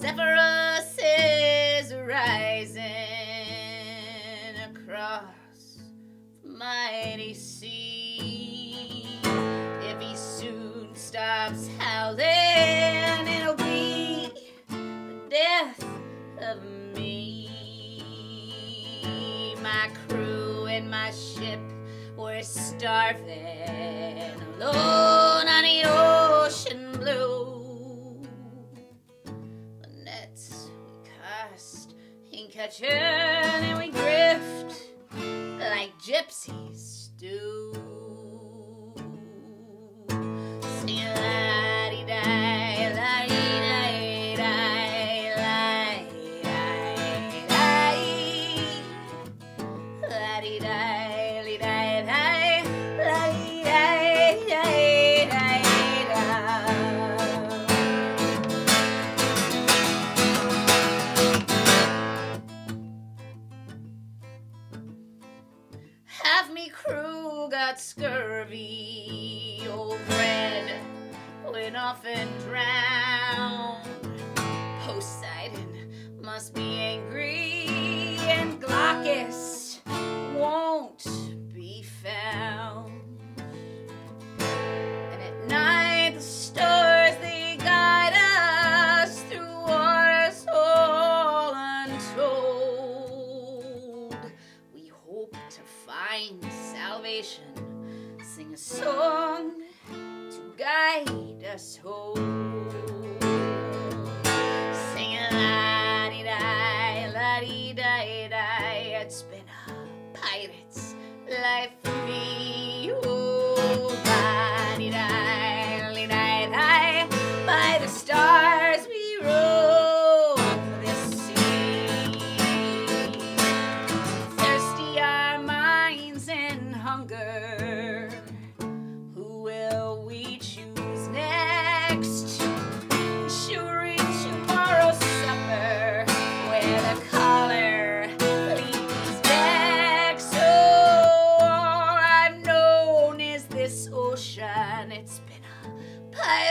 Zephyrus is rising across the mighty sea. If he soon stops howling, it'll be the death of me. My crew and my ship were starving alone on the ocean blue. The nets we cast in catching, and we grift like gypsies do. Sing a la-dee-die, la-dee-die, la-dee-die, la-dee-die. Half me crew got scurvy, old Red went off and drowned. Poseidon must be angry, and Glaucus won't be found. And at night the stars, they guide us through waters all untold. We hope to find salvation, sing a song to guide us home. Sing a la-dee-die, la-dee-die-die. It's been a pirate's life for me. Oh, la-dee-die-dee-die-die. By the stars we roam for this sea. Thirsty are minds and hunger. Who will we choose next? She'll reach tomorrow's supper where the collar leaves back. So all I've known is this ocean. It's been a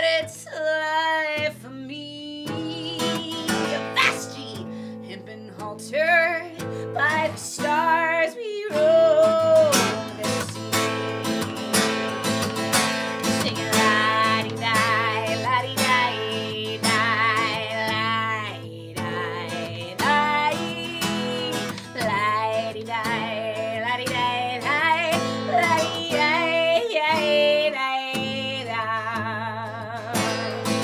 pirate's life for me. Vasty had been haltered by the stars we roam the sea. Sing a la-dee-die, la-dee-die, die, die, die, la-dee-die, la-dee-die, die, la-dee-die, die, die.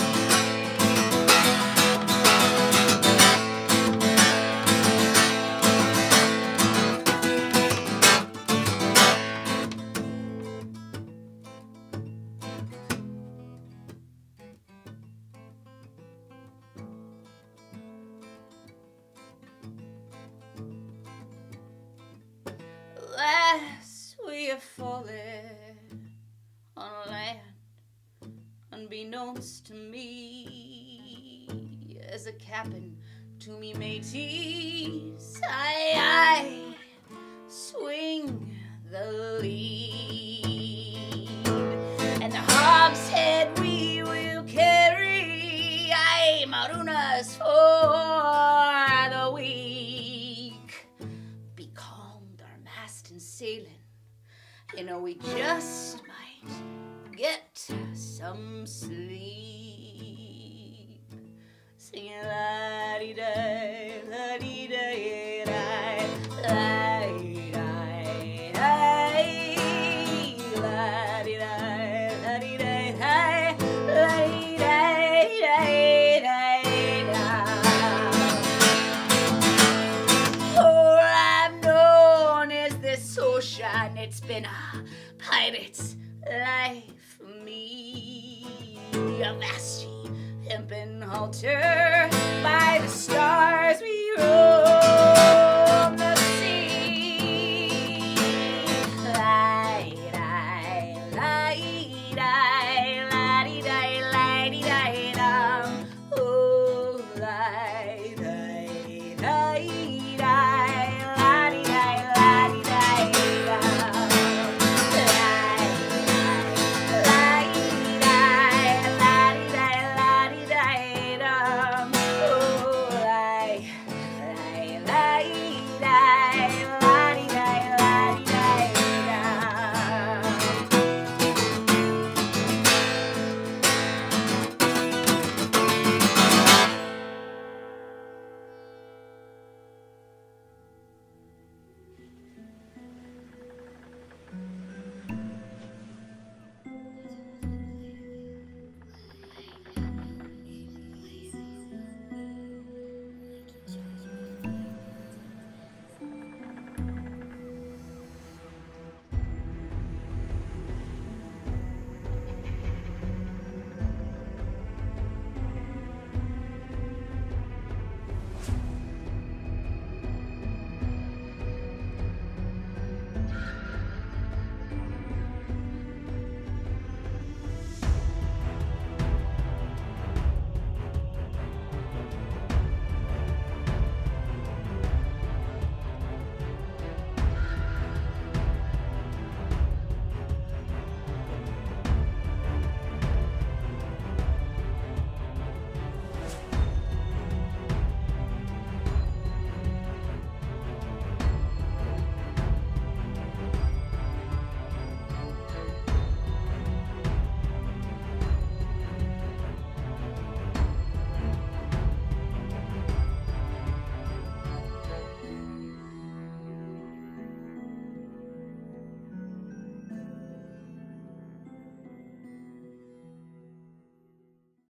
Alas, we have fallen on land unbeknownst to me. As it happened to me, mateys, I swing the lead, and the hogshead we will carry, aye, Marunas for the weak. Becalmed our mast and sailing, you know, we just might get some sleep. Sing a la-dee-die, la-dee-die-die, la-dee-die-die, la-dee-die, la-dee-die-die, la-dee-die-die-die-die. All I've known is this ocean. It's been a pirate's life for me. Vasty, hempen halter.